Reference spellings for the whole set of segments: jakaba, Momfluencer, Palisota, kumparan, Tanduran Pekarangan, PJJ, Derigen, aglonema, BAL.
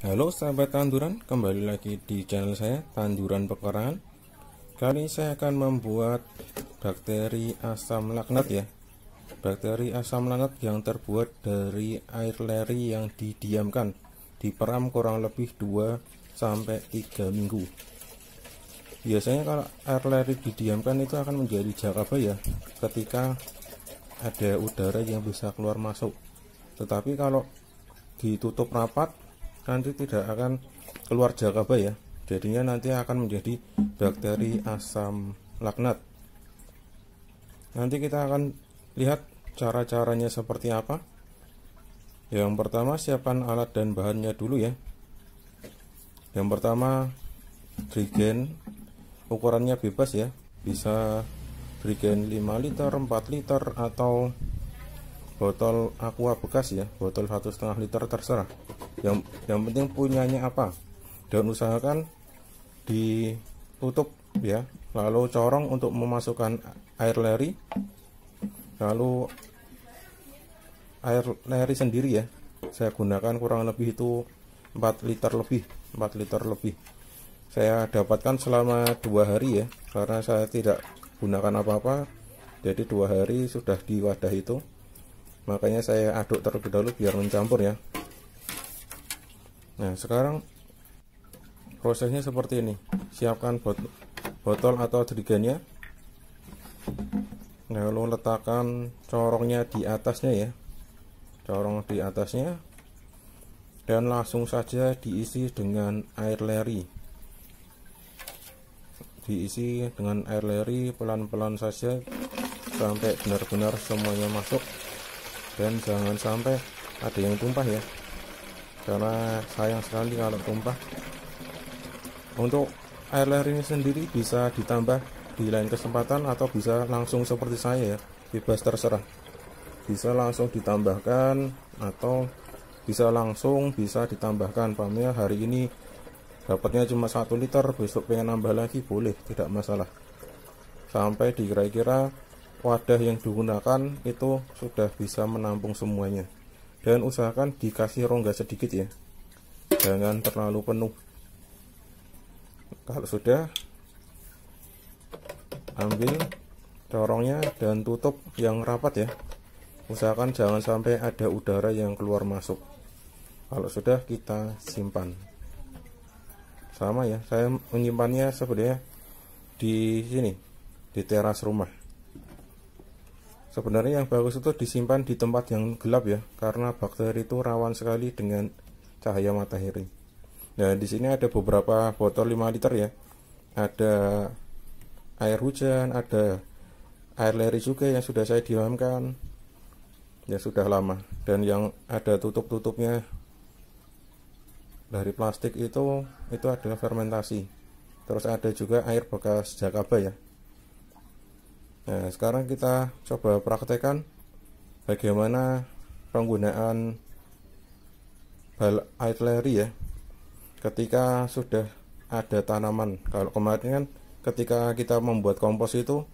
Halo sahabat tanduran, kembali lagi di channel saya Tanduran Pekarangan. Kali ini saya akan membuat bakteri asam laknat ya. Bakteri asam laknat yang terbuat dari air leri yang didiamkan, diperam kurang lebih 2 sampai 3 minggu. Biasanya kalau air leri didiamkan itu akan menjadi jakaba ya, ketika ada udara yang bisa keluar masuk. Tetapi kalau ditutup rapat nanti tidak akan keluar jakaba ya, jadinya nanti akan menjadi bakteri asam laknat. Nanti kita akan lihat cara-caranya seperti apa. Yang pertama, siapkan alat dan bahannya dulu ya. Yang pertama, jerigen, ukurannya bebas ya, bisa jerigen 5 liter, 4 liter, atau botol aqua bekas ya, botol 1,5 liter, terserah. Yang penting punyanya apa, dan usahakan ditutup ya, lalu corong untuk memasukkan air leri, lalu air leri sendiri ya. Saya gunakan kurang lebih itu 4 liter lebih. Saya dapatkan selama 2 hari ya, karena saya tidak gunakan apa-apa, jadi 2 hari sudah di wadah itu. Makanya saya aduk terlebih dahulu biar mencampur ya. Nah, sekarang prosesnya seperti ini. Siapkan botol atau jerigennya, lalu letakkan corongnya di atasnya ya, corong di atasnya, dan langsung saja diisi dengan air leri. Diisi dengan air leri pelan-pelan saja sampai benar-benar semuanya masuk, dan jangan sampai ada yang tumpah ya, karena sayang sekali kalau tumpah. Untuk air leri ini sendiri bisa ditambah di lain kesempatan, atau bisa langsung seperti saya ya, bebas terserah. Bisa langsung ditambahkan, atau bisa langsung bisa ditambahkan. Pahamnya hari ini dapatnya cuma 1 liter, besok pengen nambah lagi boleh, tidak masalah. Sampai di kira-kira wadah yang digunakan itu sudah bisa menampung semuanya. Dan usahakan dikasih rongga sedikit ya, jangan terlalu penuh. Kalau sudah, ambil corongnya dan tutup yang rapat ya. Usahakan jangan sampai ada udara yang keluar masuk. Kalau sudah, kita simpan. Sama ya, saya menyimpannya sebenarnya di sini, di teras rumah. Sebenarnya yang bagus itu disimpan di tempat yang gelap ya, karena bakteri itu rawan sekali dengan cahaya matahari. Nah, di sini ada beberapa botol 5 liter ya. Ada air hujan, ada air leri juga yang sudah saya diamkan. Ya sudah lama, dan yang ada tutup-tutupnya dari plastik itu adalah fermentasi. Terus ada juga air bekas jakaba ya. Nah, sekarang kita coba praktekkan bagaimana penggunaan BAL air leri ya, ketika sudah ada tanaman. Kalau kemarin kan ketika kita membuat kompos itu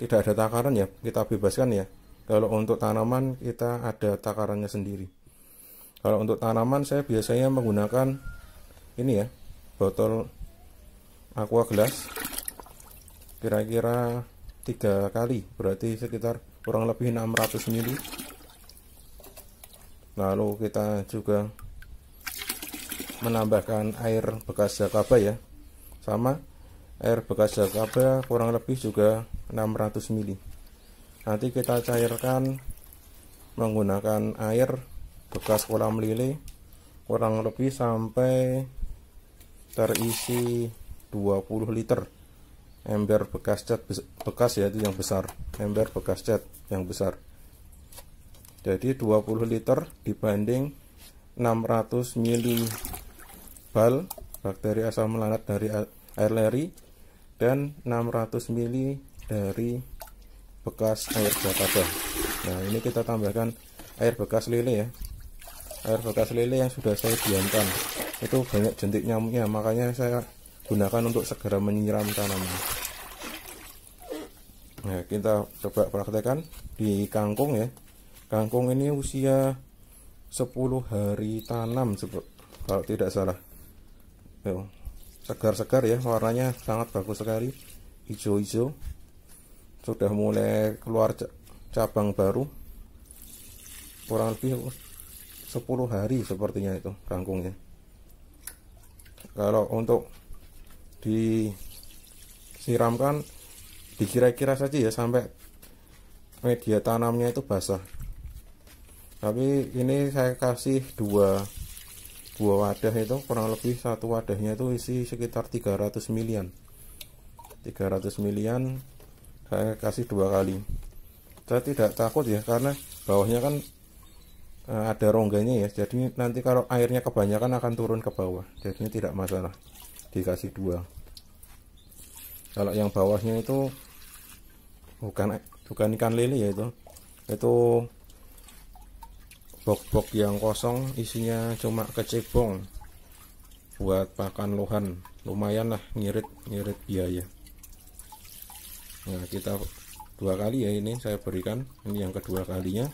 tidak ada takaran ya, kita bebaskan ya. Kalau untuk tanaman kita ada takarannya sendiri. Kalau untuk tanaman saya biasanya menggunakan ini ya, botol aqua gelas, kira-kira 3 kali, berarti sekitar kurang lebih 600 ml. Lalu kita juga menambahkan air bekas jakaba ya, sama air bekas jakaba kurang lebih juga 600 ml. Nanti kita cairkan menggunakan air bekas kolam lele kurang lebih sampai terisi 20 liter. Ember bekas cat bekas ya, itu yang besar, ember bekas cat yang besar. Jadi 20 liter dibanding 600 ml BAL bakteri asam laknat dari air leri, dan 600 ml dari bekas air jakaba. Nah, ini kita tambahkan air bekas lele ya, air bekas lele yang sudah saya diamkan. Itu banyak jentik nyamuknya, makanya saya gunakan untuk segera menyiram tanaman. Nah, kita coba praktekkan di kangkung ya. Kangkung ini usia 10 hari tanam kalau tidak salah. Segar-segar ya, warnanya sangat bagus sekali, hijau-hijau, sudah mulai keluar cabang baru. Kurang lebih 10 hari sepertinya itu kangkungnya. Kalau untuk disiramkan, dikira-kira saja ya sampai media tanamnya itu basah. Tapi ini saya kasih dua wadah, itu kurang lebih satu wadahnya itu isi sekitar 300 milian. Saya kasih dua kali. Saya tidak takut ya, karena bawahnya kan ada rongganya ya, jadi nanti kalau airnya kebanyakan akan turun ke bawah, jadinya tidak masalah. Dikasih dua. Kalau yang bawahnya itu bukan ikan lele ya, itu box-box yang kosong, isinya cuma kecebong buat pakan lohan. Lumayan lah, ngirit biaya. Nah, kita dua kali ya, ini saya berikan, ini yang kedua kalinya.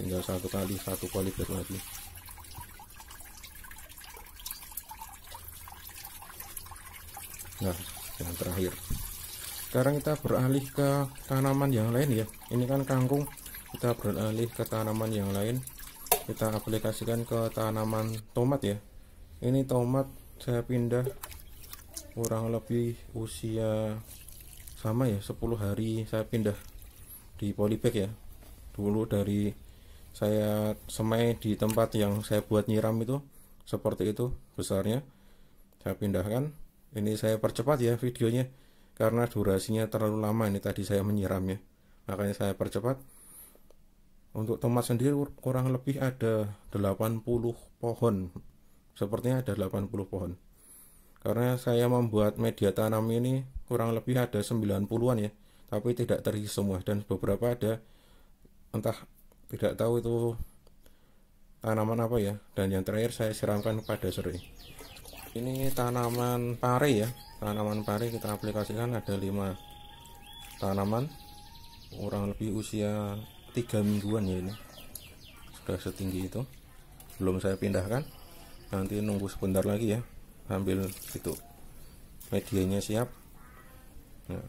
Tinggal satu kali lagi. Nah, yang terakhir. Sekarang kita beralih ke tanaman yang lain ya. Ini kan kangkung, kita beralih ke tanaman yang lain. Kita aplikasikan ke tanaman tomat ya. Ini tomat saya pindah kurang lebih usia sama ya, 10 hari saya pindah di polybag ya. Dulu dari saya semai di tempat yang saya buat nyiram itu seperti itu besarnya. Saya pindahkan. Ini saya percepat ya videonya karena durasinya terlalu lama ini tadi saya menyiramnya. Makanya saya percepat. Untuk tomat sendiri kurang lebih ada 80 pohon. Sepertinya ada 80 pohon. Karena saya membuat media tanam ini kurang lebih ada 90-an ya. Tapi tidak terisi semua, dan beberapa ada entah tidak tahu itu tanaman apa ya. Dan yang terakhir saya siramkan pada sore. Ini tanaman pare ya. Tanaman pare kita aplikasikan ada 5 tanaman. Kurang lebih usia 3 mingguan ya, ini sudah setinggi itu, belum saya pindahkan. Nanti nunggu sebentar lagi ya, ambil itu medianya siap. Nah,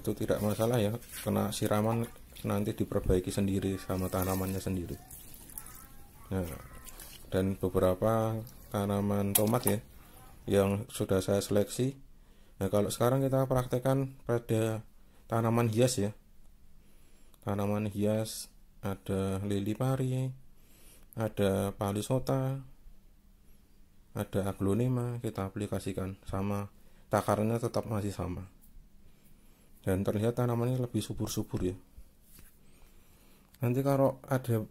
itu tidak masalah ya, kena siraman nanti diperbaiki sendiri sama tanamannya sendiri. Nah, dan beberapa tanaman tomat ya yang sudah saya seleksi. Nah, kalau sekarang kita praktekkan pada tanaman hias ya. Tanaman hias ada lili pari, ada palisota, ada aglonema, kita aplikasikan sama takarnya tetap masih sama. Dan terlihat tanamannya lebih subur-subur ya. Nanti kalau ada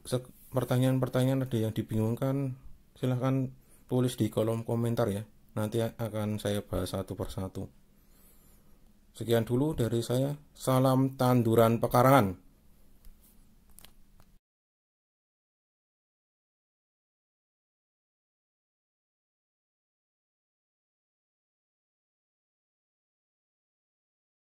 pertanyaan-pertanyaan, ada yang dibingungkan, silahkan tulis di kolom komentar ya. Nanti akan saya bahas satu persatu. Sekian dulu dari saya. Salam Tanduran Pekarangan.